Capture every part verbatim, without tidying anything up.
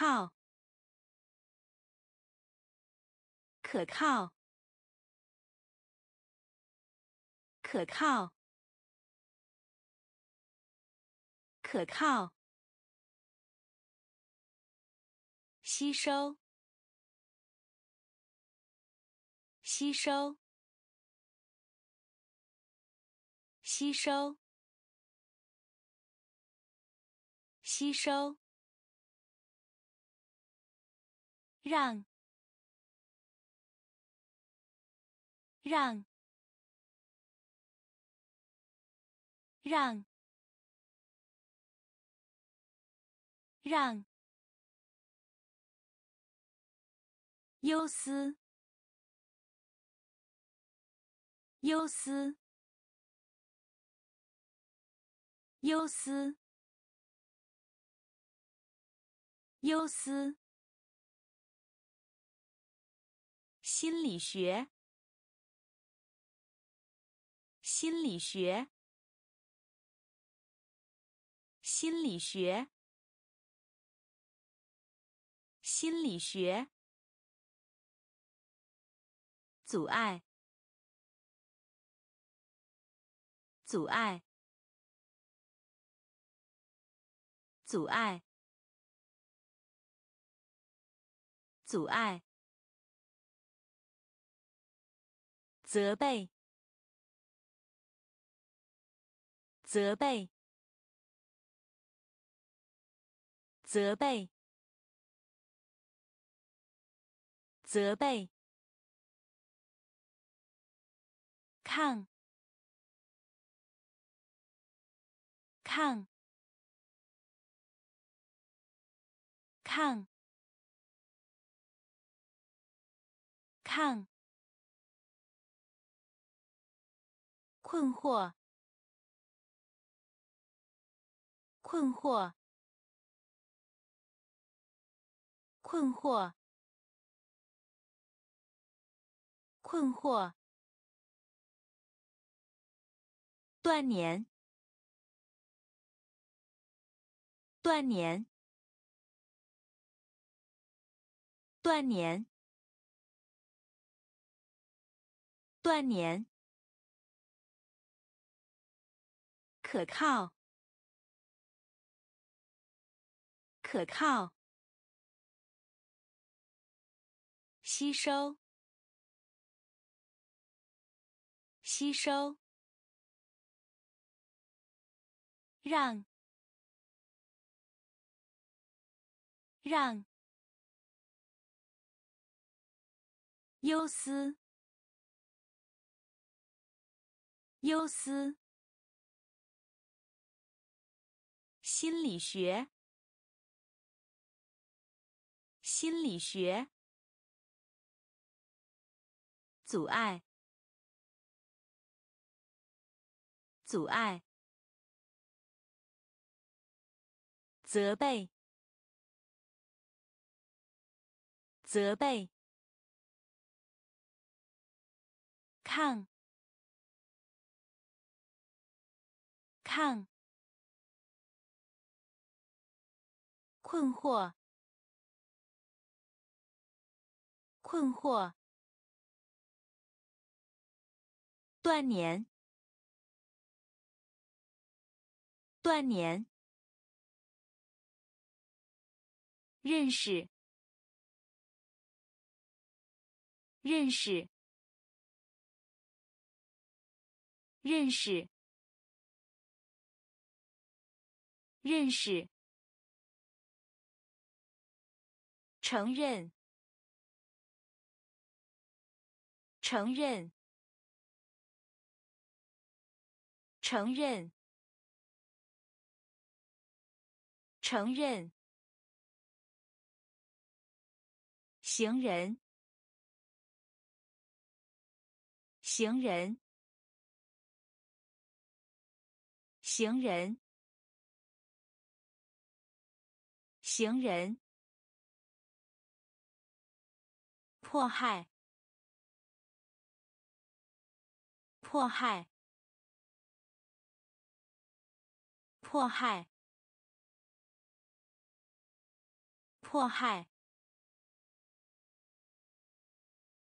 靠，可靠，可靠，可靠。吸收，吸收，吸收，吸收。让，让，让，让。忧思，忧思，忧思，忧思。心理学，心理学，心理学，心理学。阻碍，阻碍，阻碍，阻碍。责备，责备，责备，责备。抗，抗，抗，抗。困惑，困惑，困惑，困惑。断年，断年，断年，断年。可靠，可靠。吸收，吸收。让，让。忧思，忧思。心理学，心理学。阻碍，阻碍。责备，责备。抗，抗。困惑，困惑。断年，断年。认识，认识，认识，认识。承认，承认，承认，承认。行人，行人，行人，行人。迫害，迫害，迫害，迫害。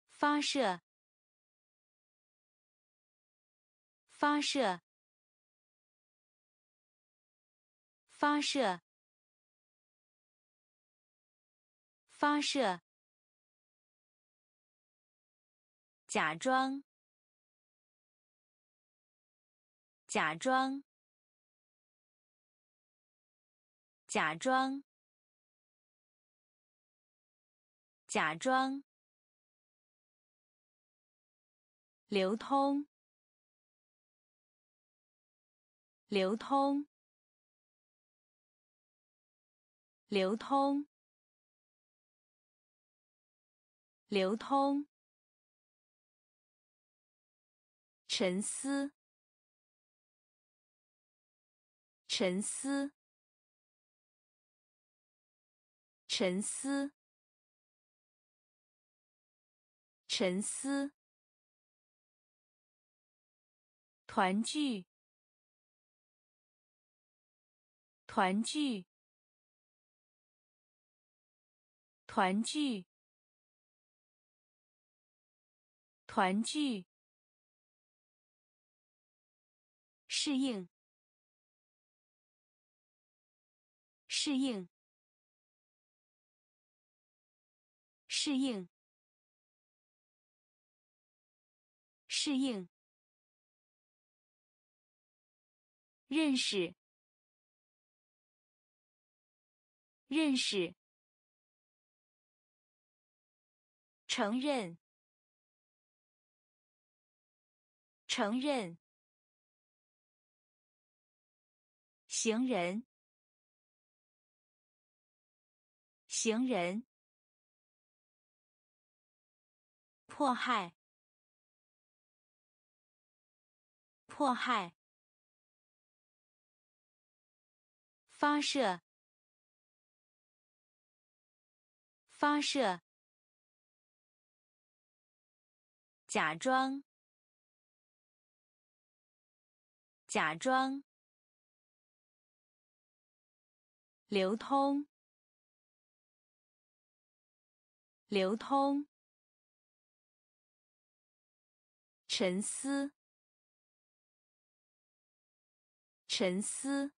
发射，发射，发射，发射。假装，假装，假装，假装。 流通，流通，流通，流通。沉思，沉思，沉思，沉思。 团聚，团聚，团聚，团聚。适应，适应，适应，适应。 认识，认识，承认，承认，行人，行人，迫害，迫害。 发射，发射。假装，假装。流通，流通。沉思，沉思。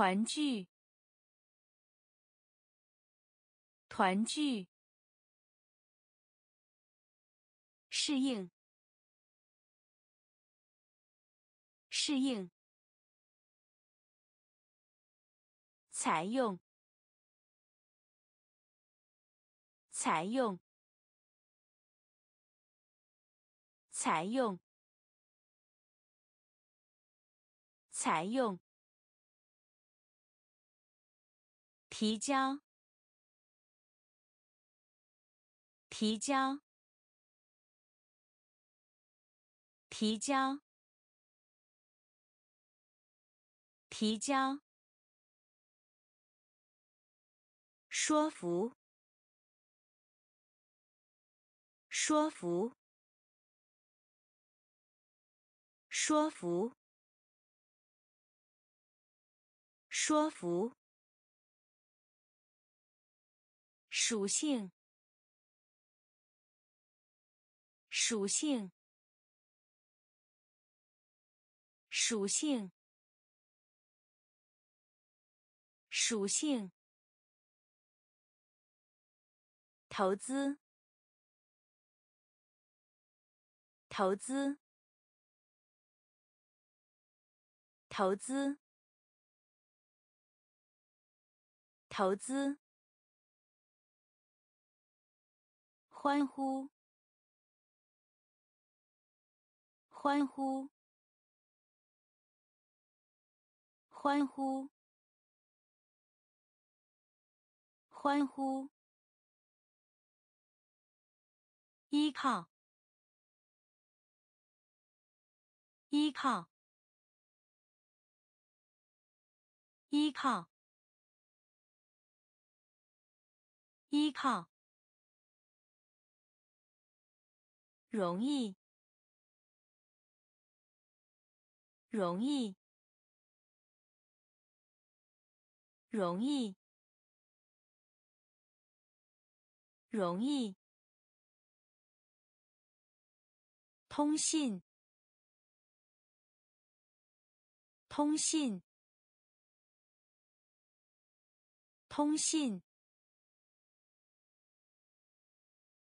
团聚，团聚。适应，适应。采用，采用，采用，采用。 提交，提交，提交，提交。说服，说服，说服，说服。 属性，属性，属性，属性。投资，投资，投资，投资。 欢呼！欢呼！欢呼！欢呼！依靠！依靠！依靠！依靠！ 容易，容易，容易，容易。通信，通信，通信，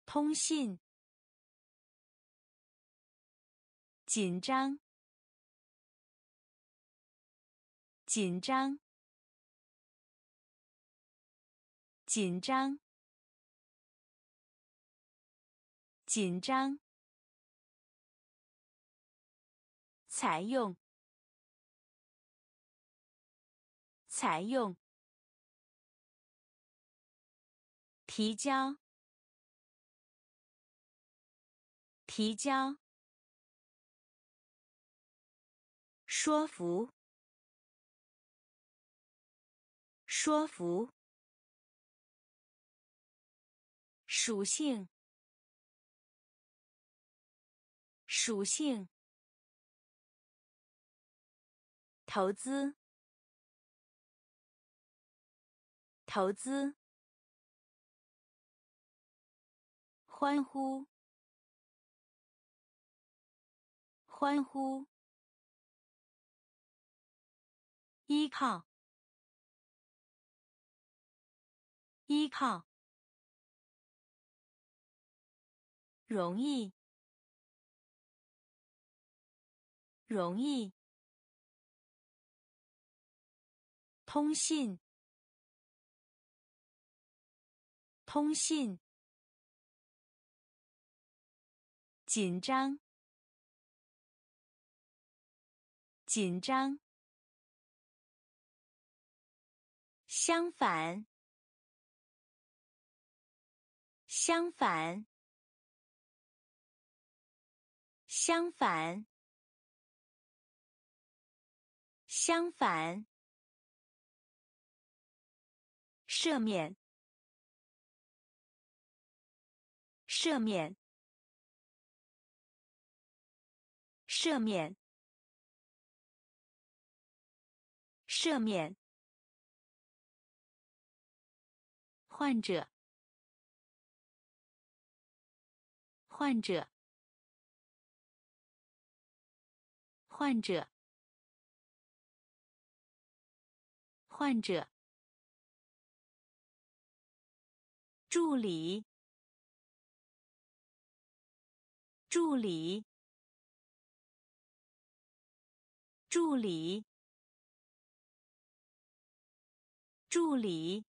通信。紧张，紧张，紧张，紧张。采用，采用。提交，提交。说服，说服。属性，属性。投资，投资。欢呼，欢呼。依靠，依靠。容易，容易。通信，通信。紧张，紧张。相反，相反，相反，相反。赦免，赦免，赦免，赦免。患者，患者，患者，患者。助理，助理，助理，助理。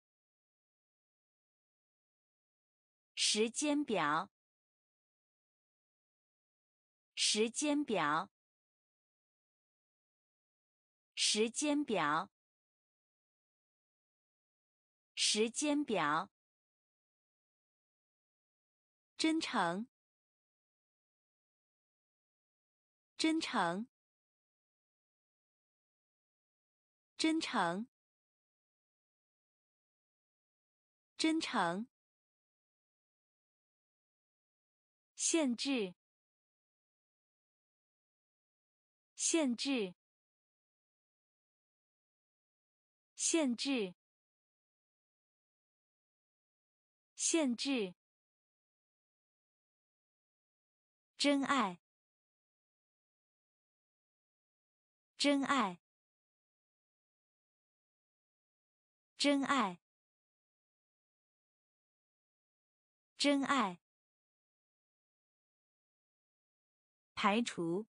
时间表，时间表，时间表，时间表。真诚，真诚，真诚，真诚。限制，限制，限制，限制。真爱，真爱，真爱，真爱。排除，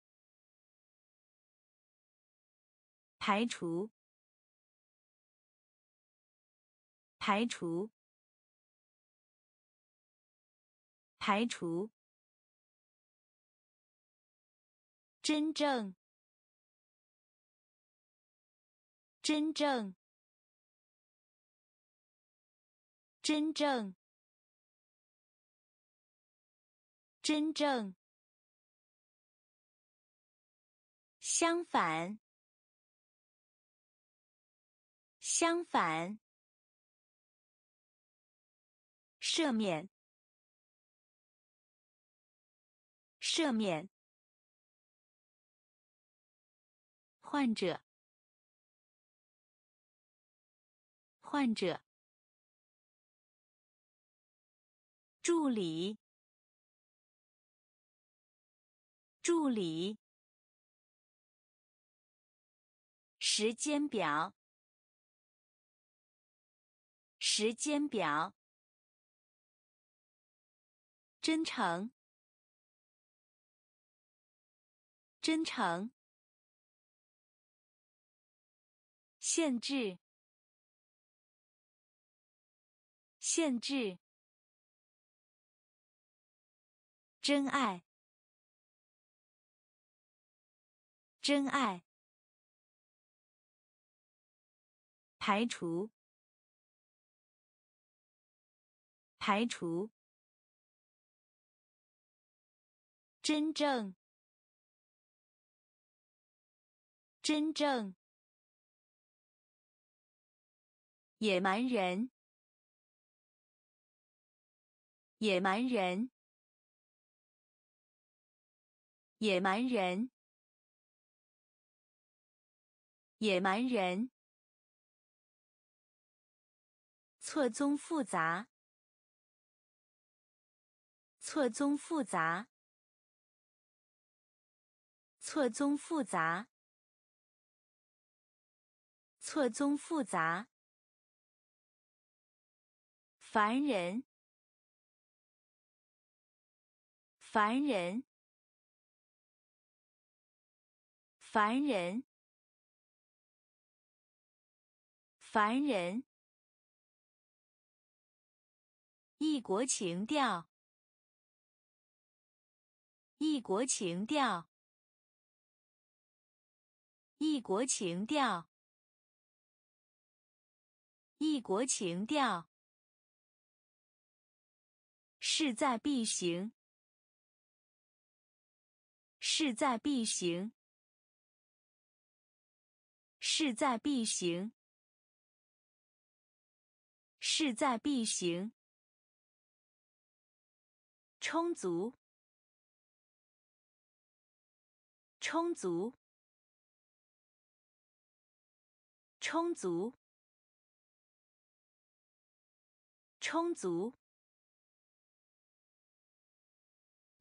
排除，排除，排除。真正，真正，真正，真正。相反，相反。赦免，赦免。患者，患者，助理，助理，时间表，时间表，真诚，真诚。 限制，限制。真爱，真爱。排除，排除。真正，真正。 野蛮人，野蛮人，野蛮人，野蛮人。错综复杂，错综复杂，错综复杂，错综复杂。 凡人，凡人，凡人，凡人。异国情调，异国情调，异国情调，异国情调。 势在必行，势在必行，势在必行，势在必行。充足，充足，充足，充足。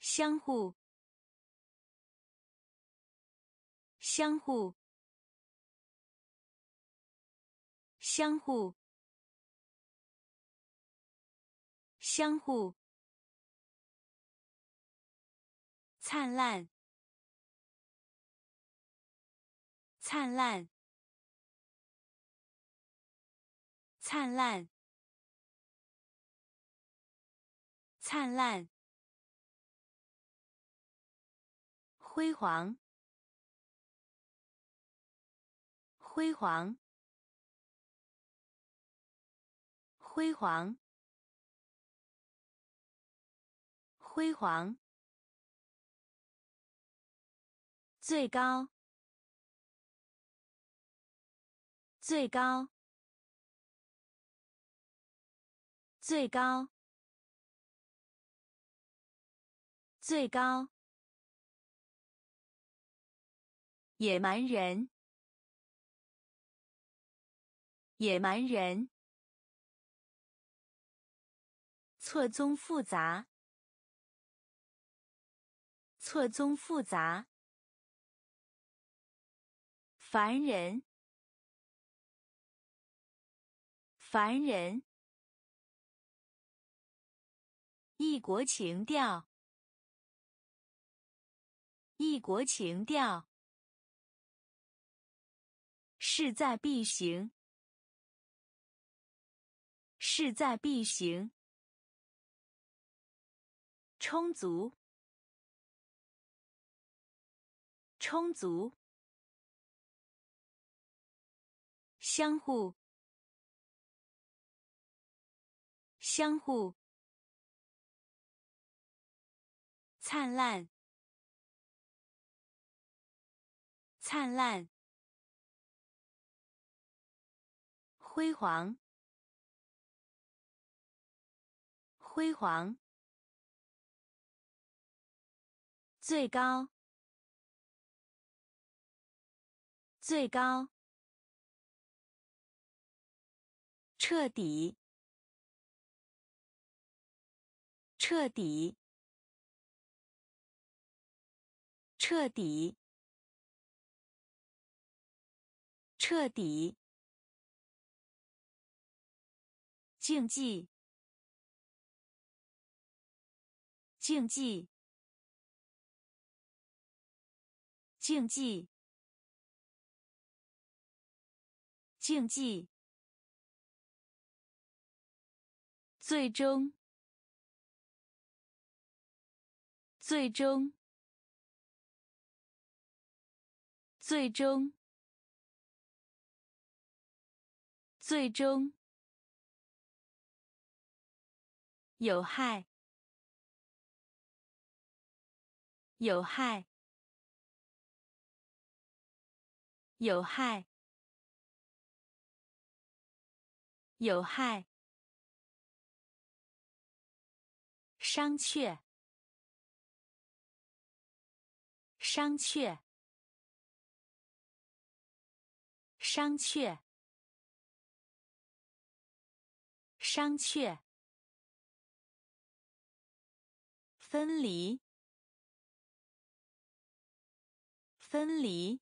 相互，相互，相互，相互。灿烂，灿烂，灿烂，灿烂。 辉煌，辉煌，辉煌，辉煌。最高，最高，最高，最高。 野蛮人，野蛮人，错综复杂，错综复杂，凡人，凡人，异国情调，异国情调。 势在必行，势在必行。充足，充足。相互，相互。灿烂，灿烂。 辉煌，辉煌。最高，最高。彻底，彻底，彻底，彻底。竞技，竞技，竞技。 竞技，最终，最终，最终，最终，有害，有害，有害。 有害。商榷。商榷。商榷。商榷。分离。分离。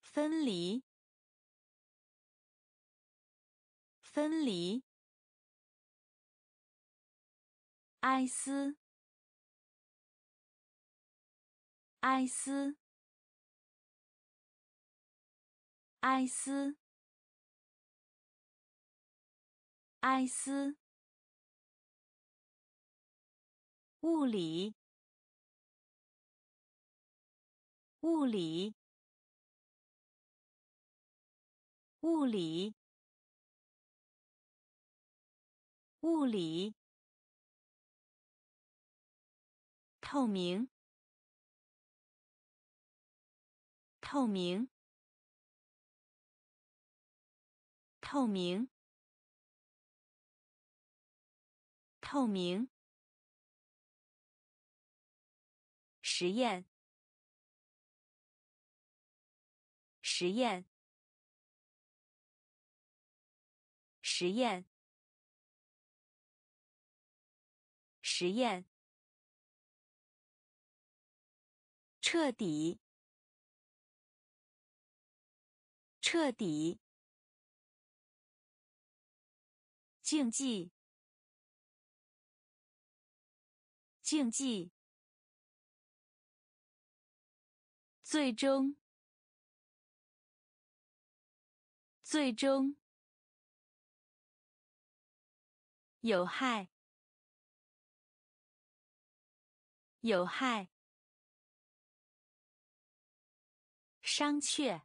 分离。 分离，哀思，哀思，哀思，哀思，物理，物理，物理。 物理，透明，透明，透明，透明，实验，实验，实验。 实验，彻底，彻底，竞技，竞技，最终，最终，有害。 有害。商榷。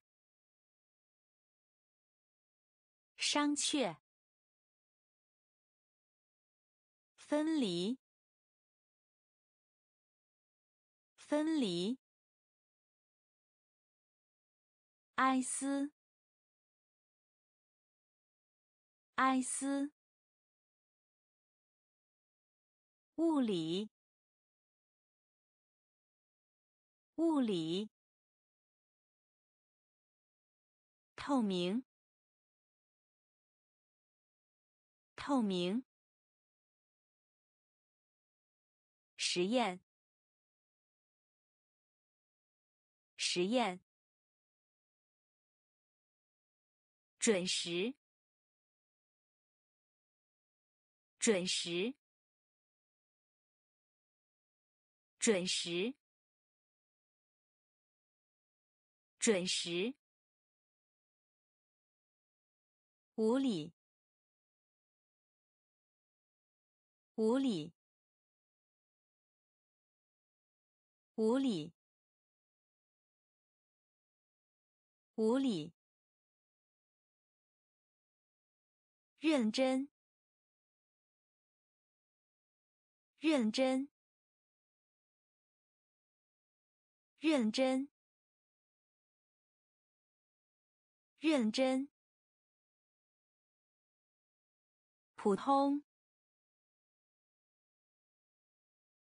商榷。分离。分离。哀思。哀思。物理。 物理，透明，透明，实验，实验，准时，准时，准时。 准时，无理，无理，无理，无理，认真，认真，认真。 认真，普通，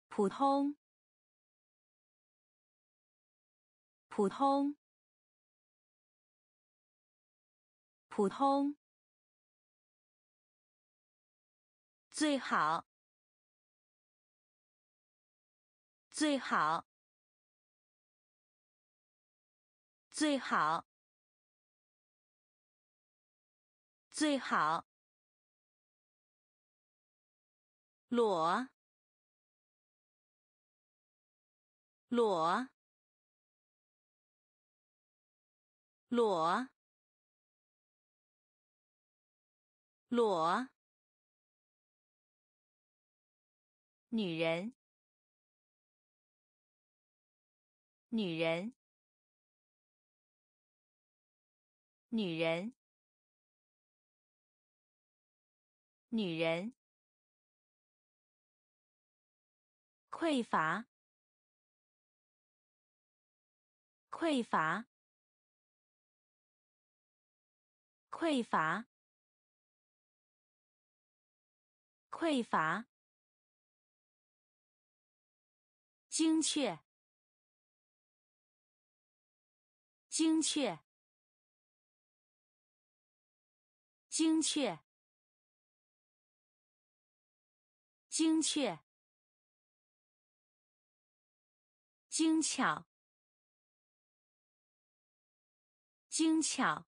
普通，普通，普通，最好，最好，最好，最好，裸，裸。 裸，裸，女人，女人，女人，女人，匮乏，匮乏。 匮乏，匮乏，精确，精确，精确，精确，精巧，精巧。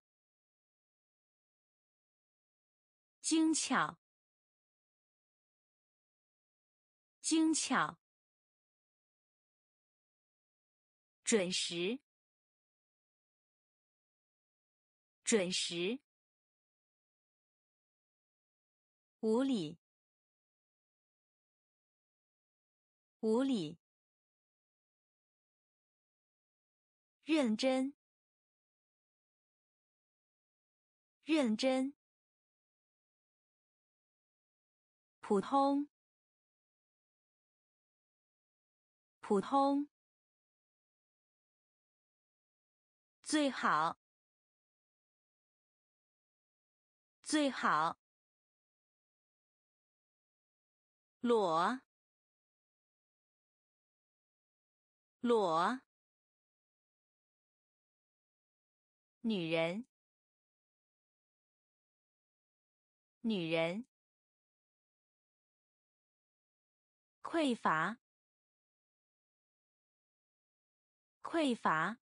精巧，精巧，准时，准时，无理，无理，认真，认真。 普通，普通，最好，最好，裸，裸，女人，女人。 匮乏，匮乏，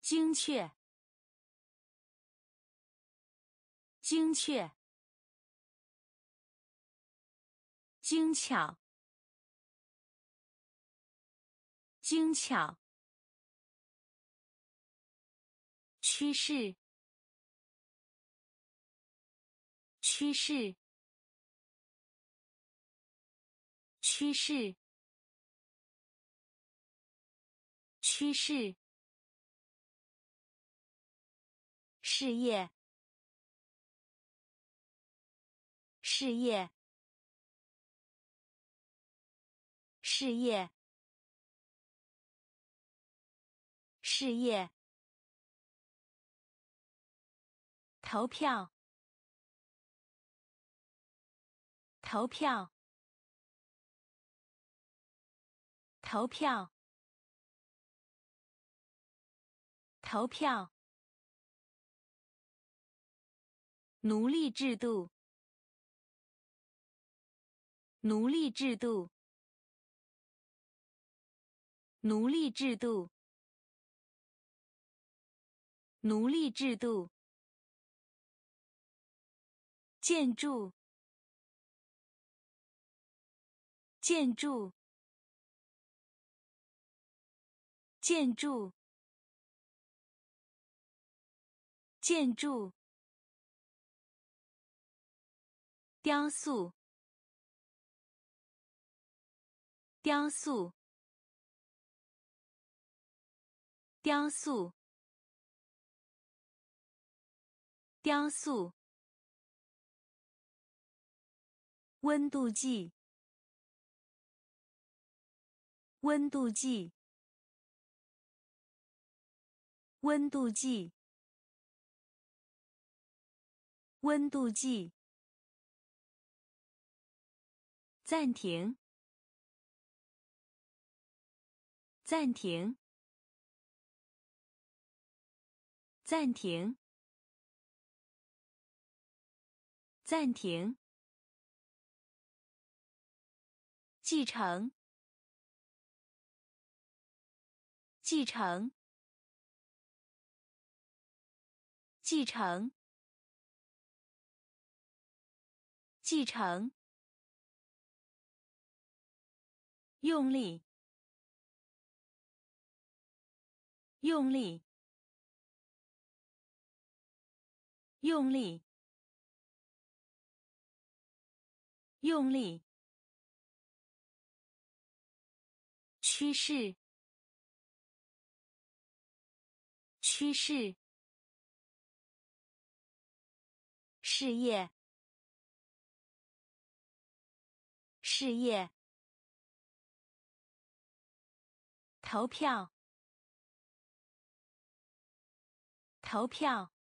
精确，精确，精巧，精巧，趋势，趋势。 趋势，趋势，事业，事业，事业，事业，投票，投票。 投票，投票，奴隶制度，奴隶制度，奴隶制度，奴隶制度，建筑，建筑。 建筑，建筑，雕塑，雕塑，雕塑，雕塑，温度计，温度计。 温度计，温度计。暂停，暂停，暂停，暂停。继承，继承，继承，继承。用力，用力，用力，用力。趋势，趋势。事业，事业。投票，投票。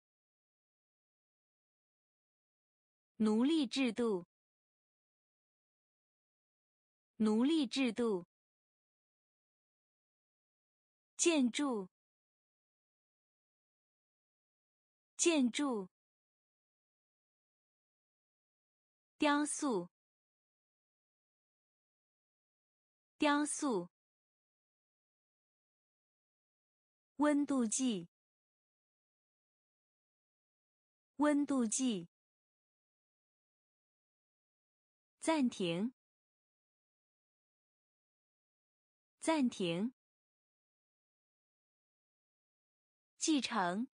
奴隶制度，奴隶制度。建筑，建筑。雕塑，雕塑。温度计，温度计。暂停，暂停。继承，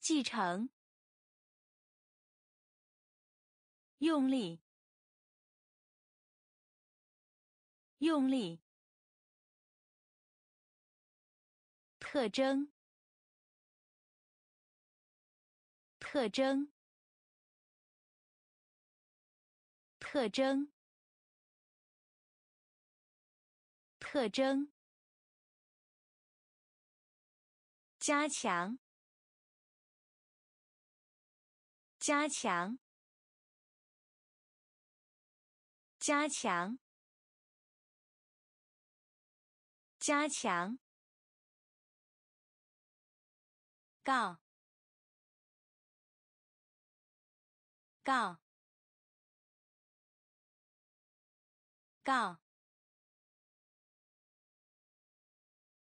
继承。用力，用力。特征，特征，特征，特征。加强，加强，加强，加强。告，告，告，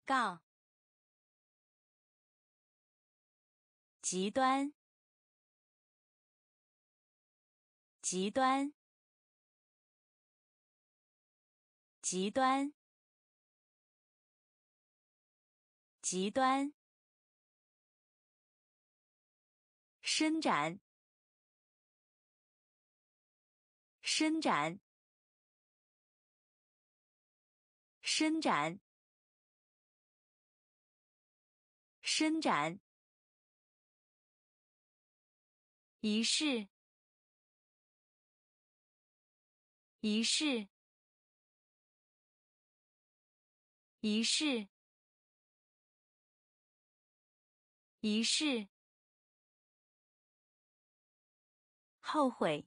告。极端，极端，极端，极端。伸展，伸展，伸展，伸展。仪式，仪式，仪式，仪式。后悔，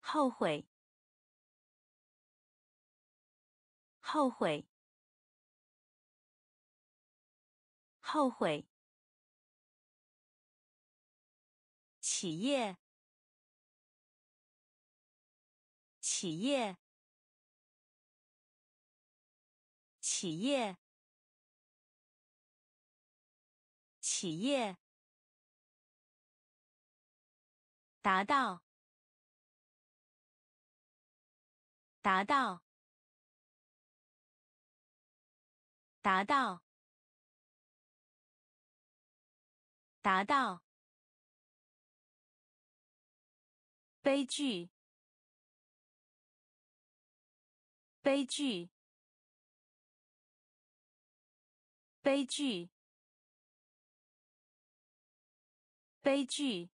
后悔，后悔，后悔。企业，企业，企业，企业。达到，达到，达到，达到。悲剧，悲剧，悲剧，悲剧。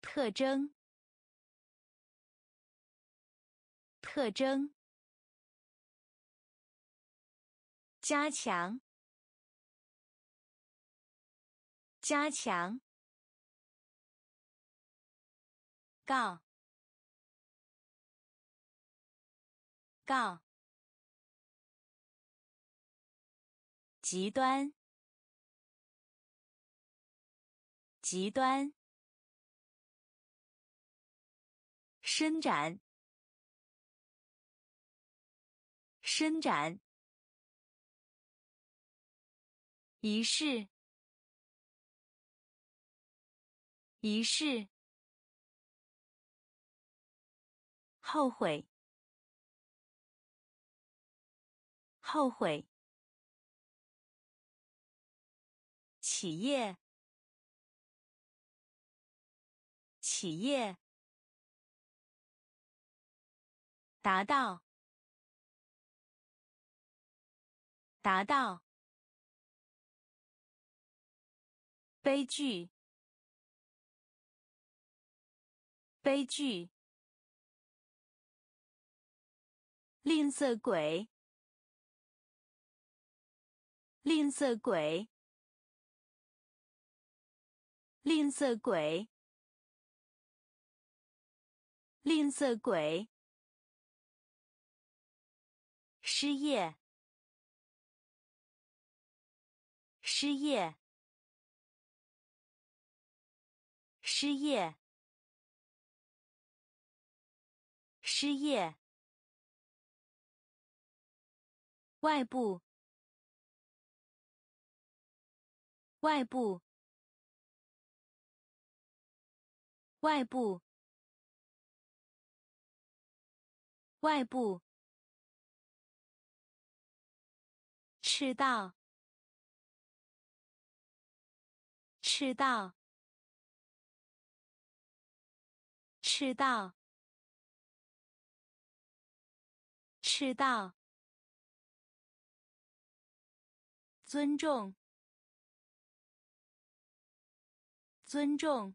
特征，特征。加强，加强。告，告，极端，极端，伸展，伸展，仪式，仪式，后悔，后悔，企业，企业，达到，达到，悲剧，悲剧。吝啬鬼，吝啬鬼，吝啬鬼，吝啬鬼，失业，失业，失业，失业。外部，外部，外部，外部，赤道，赤道，赤道，赤道。尊重，尊重，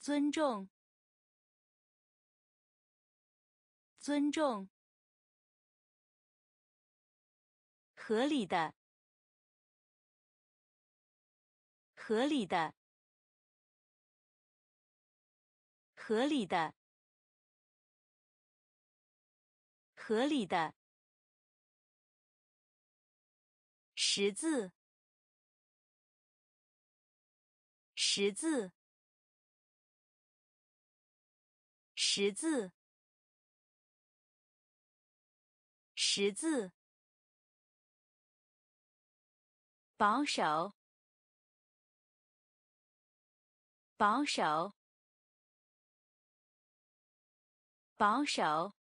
尊重，尊重，合理的，合理的，合理的，合理的。十字，十字，十字，十字。保守，保守，保守，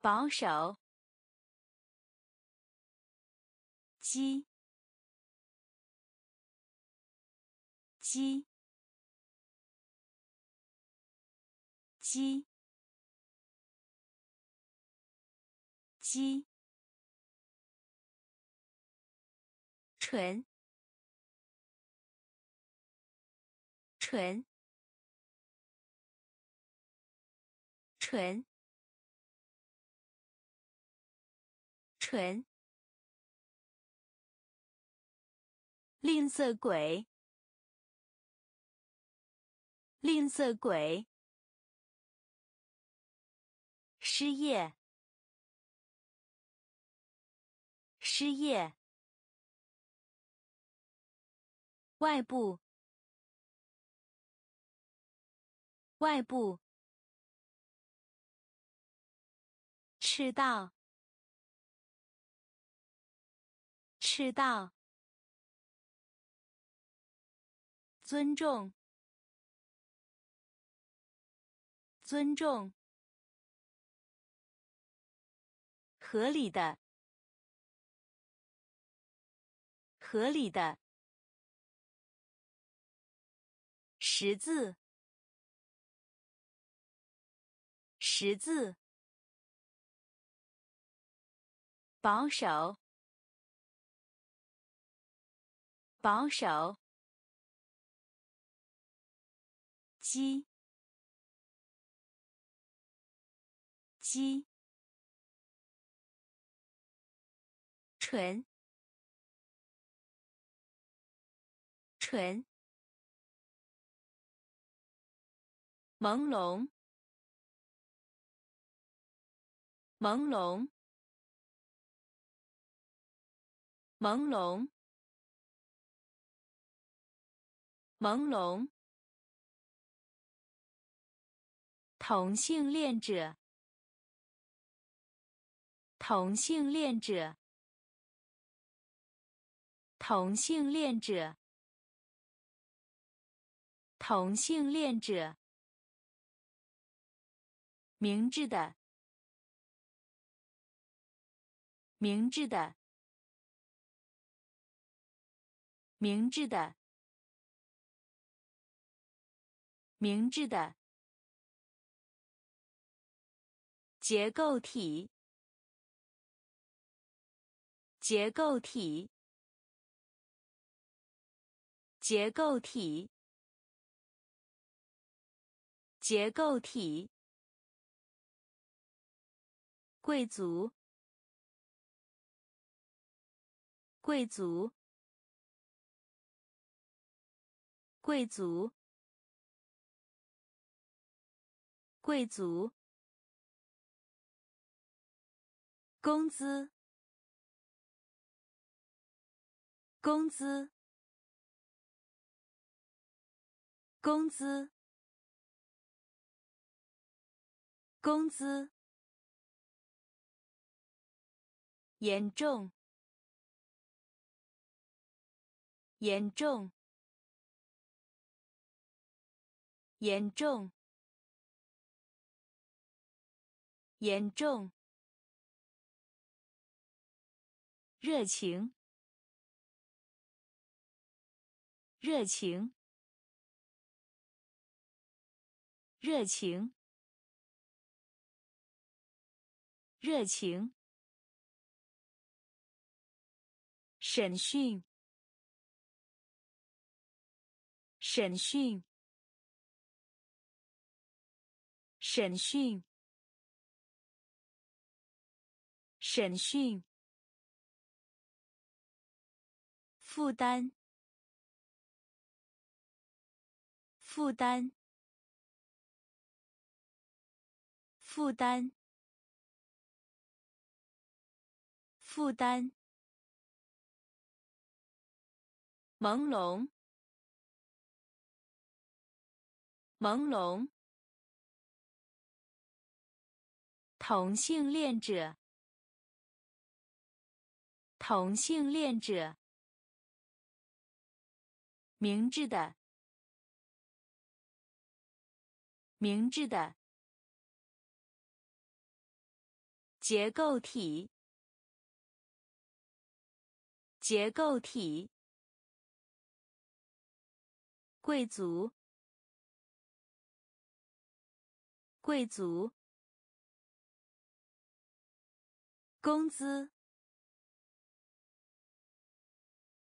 保守。鸡，鸡，鸡，鸡，纯，纯，纯，纯。吝啬鬼，吝啬鬼，失业，失业，外部，外部，赤道，赤道。尊重，尊重，合理的，合理的，十字，十字，保守，保守。鸡，鸡，纯，纯，朦胧，朦胧，朦胧，朦胧。同性恋者，同性恋者，同性恋者，同性恋者。 明智的，明智的，明智的，明智的。结构体，结构体，结构体，结构体。 贵族，贵族，贵族，贵族。工资，工资，工资，工资。 严重，严重，严重，严重。热情，热情，热情，热情。 审讯，审讯，审讯，审讯。负担，负担，负担，负担。 朦胧，朦胧。同性恋者，同性恋者。明智的，明智的。结构体，结构体。 贵族，贵族，工资，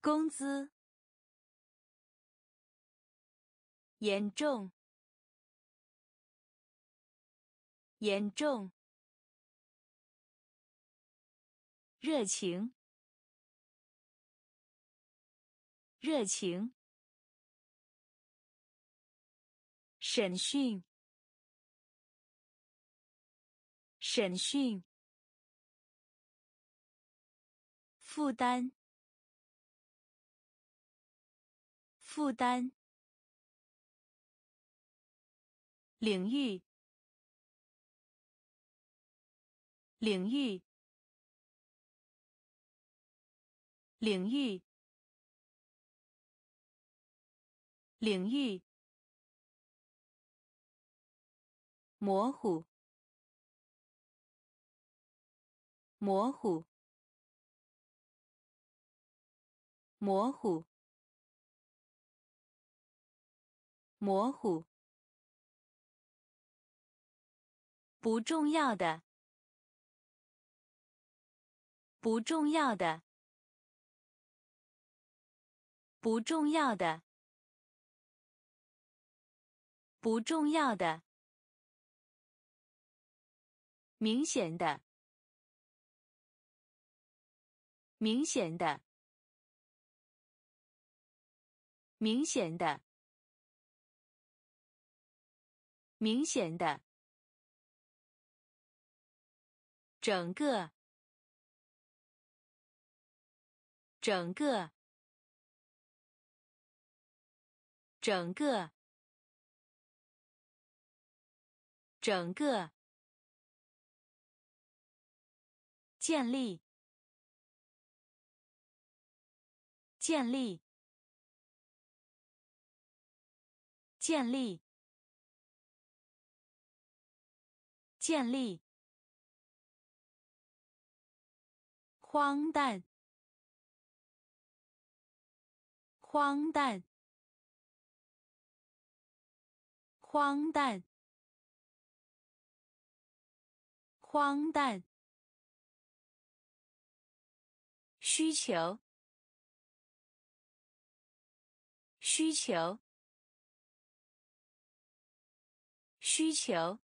工资，严重，严重，热情，热情。 审讯，审讯。负担，负担。领域，领域，领域，领域。 模糊，模糊，模糊，模糊。不重要的，不重要的，不重要的，不重要的。 明显的，明显的，明显的，明显的，整个，整个，整个，整个，建立，建立，建立。 建立，荒诞，荒诞，荒诞，荒诞，需求，需求，需求。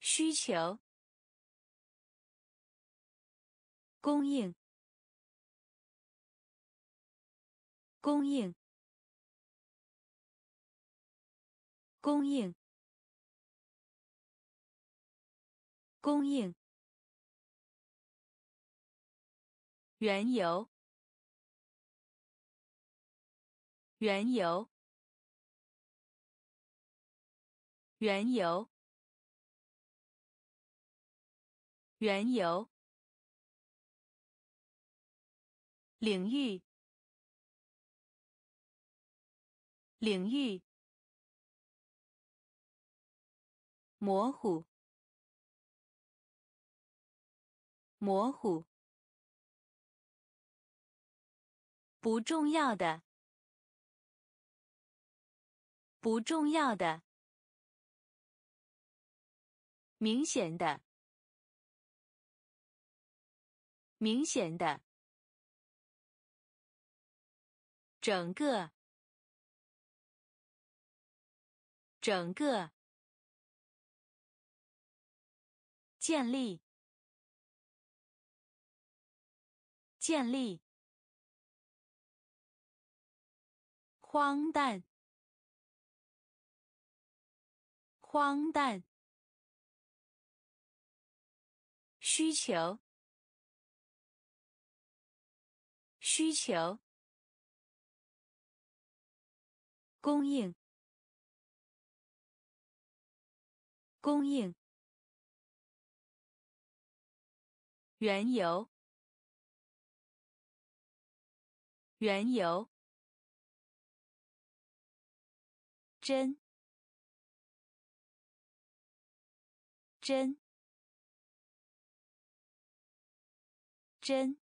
需求，供应，供应，供应，供应，原油，原油，原油。 原油，领域，领域，模糊，模糊，不重要的，不重要的，明显的。 明显的，整个，整个，建立，建立，荒诞，荒诞，需求。 需求，供应，供应，原油，原油，真，真，真。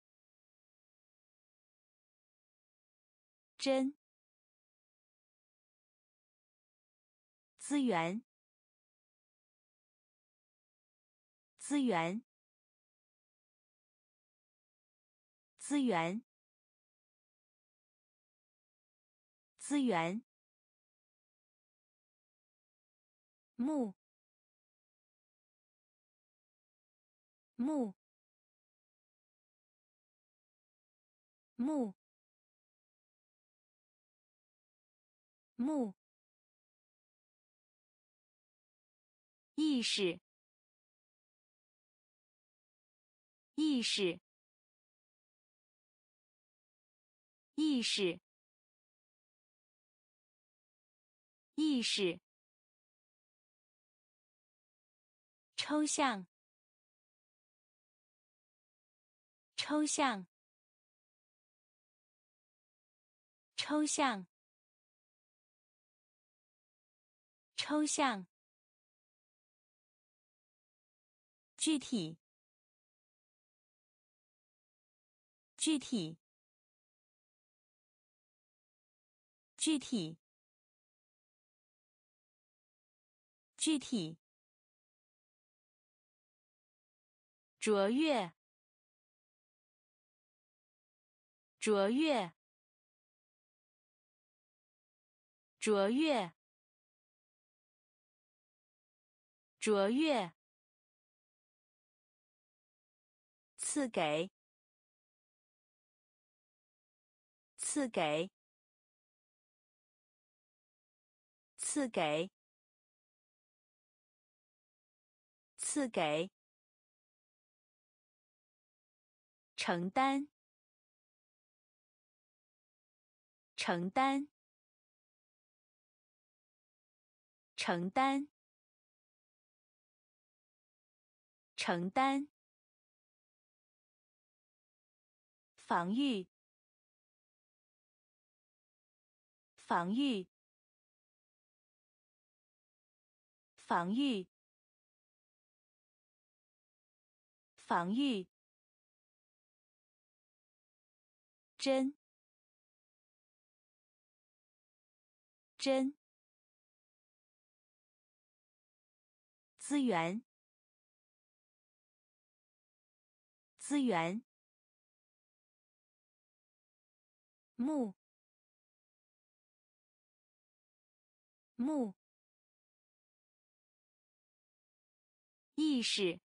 真，资源，资源，资源，资源，木，木，木。 木，意识，意识，意识，意识，抽象，抽象，抽象。 抽象，具体，具体，具体，具体，卓越，卓越，卓越。 卓越，赐给，赐给，赐给，赐给，承担，承担，承担，承担，防御，防御，防御，防御，真，真，资源，资源，木，木，意识，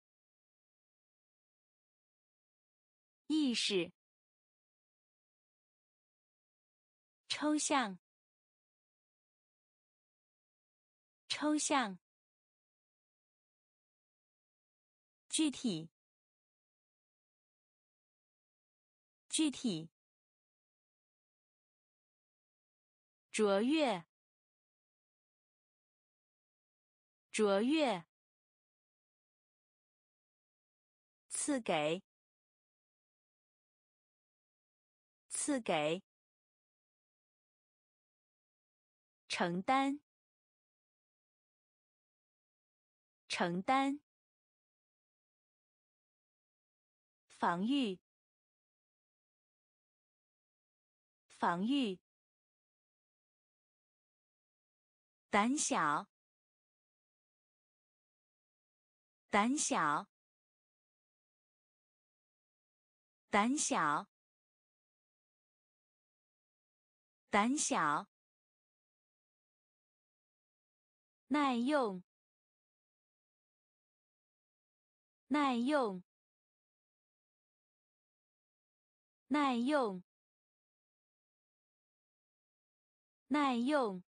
意识，抽象，抽象，具体，具体，卓越，卓越，赐给，赐给，承担，承担，防御，防御，胆小，胆小，胆小，胆小，耐用，耐用，耐用，耐用，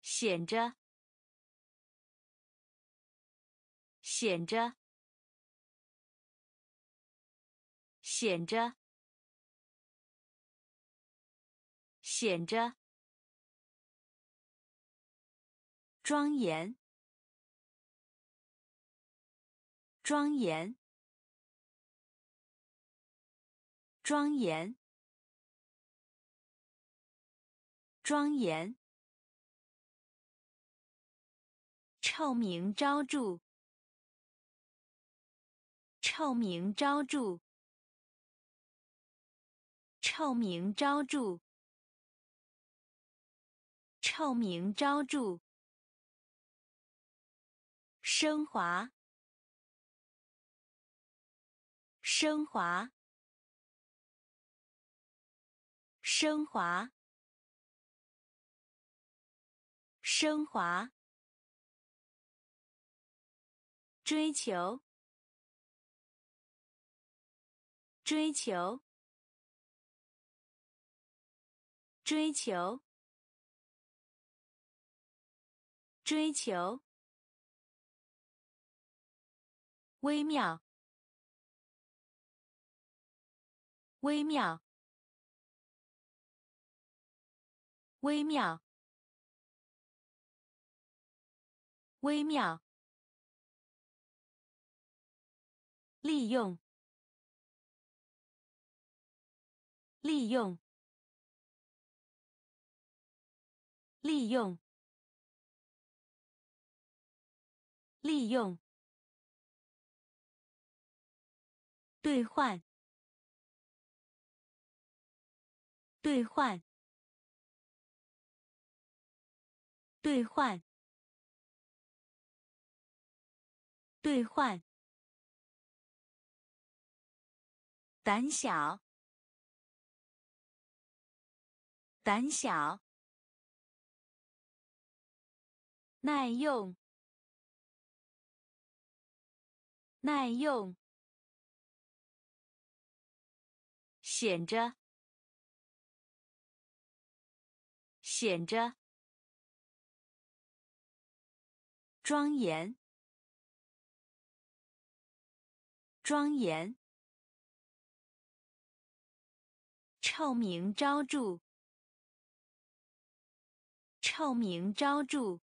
显着，显着，显着，显着，庄严，庄严，庄严，庄严，臭名昭著，臭名昭著，臭名昭著，臭名昭著，升华，升华，升华，升华，追求，追求，追求，追求，微妙，微妙，微妙，微妙，利用，利用，利用，利用，兑换，兑换，兑换，兑换，胆小，胆小，耐用，耐用，显着，显着，庄严，庄严，臭名昭著，臭名昭著，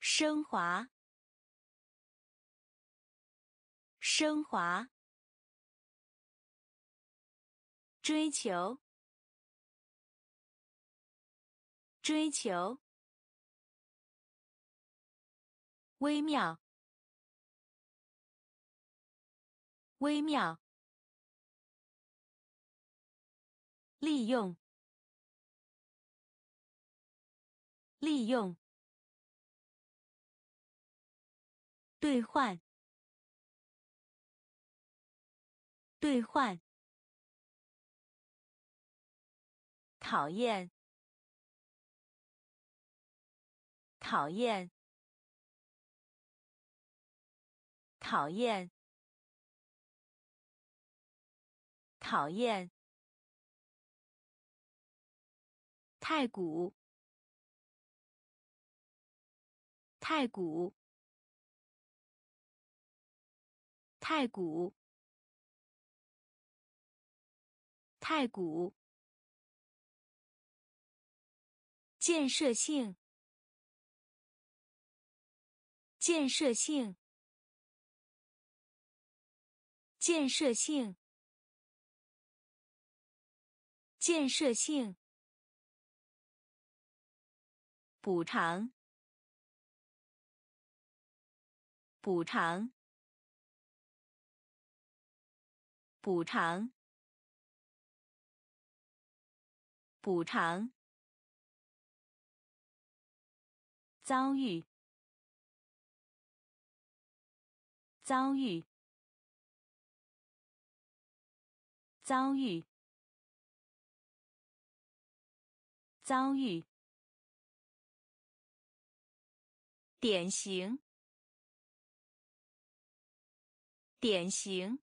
升华，升华，追求，追求，微妙，微妙，利用，利用，兑换，兑换，讨厌，讨厌，讨厌，讨厌，太古，太古，太古，太古，建设性，建设性，建设性，建设性，补偿，补偿，补偿，补偿，遭遇，遭遇，遭遇，遭遇，典型，典型，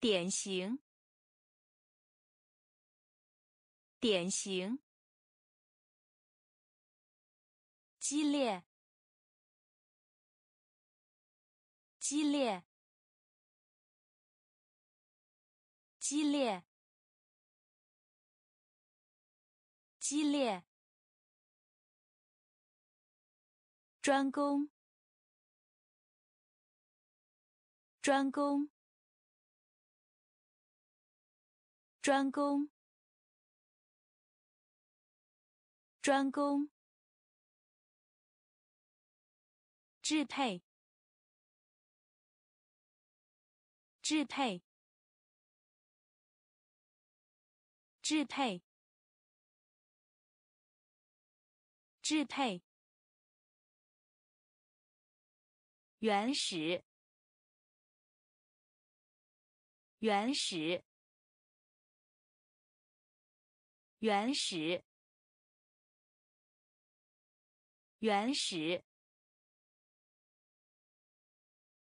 典型，典型，激烈，激烈，激烈，激烈，专攻，专攻，专攻，专攻，支配，支配，支配，支配，原始，原始，原始，原始，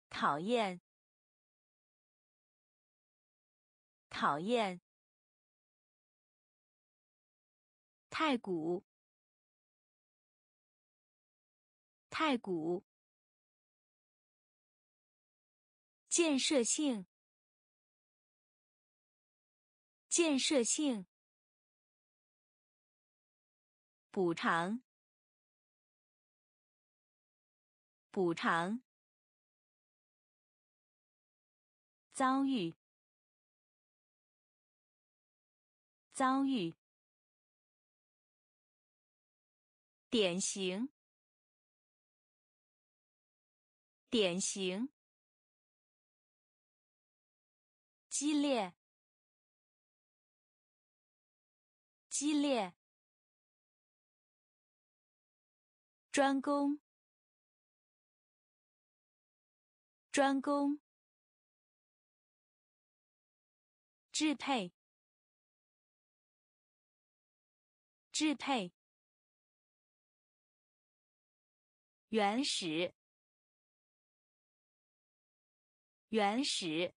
讨厌，讨厌，太古，太古，建设性，建设性，补偿，补偿，遭遇，遭遇，典型，典型，激烈，激烈，专攻，专攻，支配，支配，原始，原始，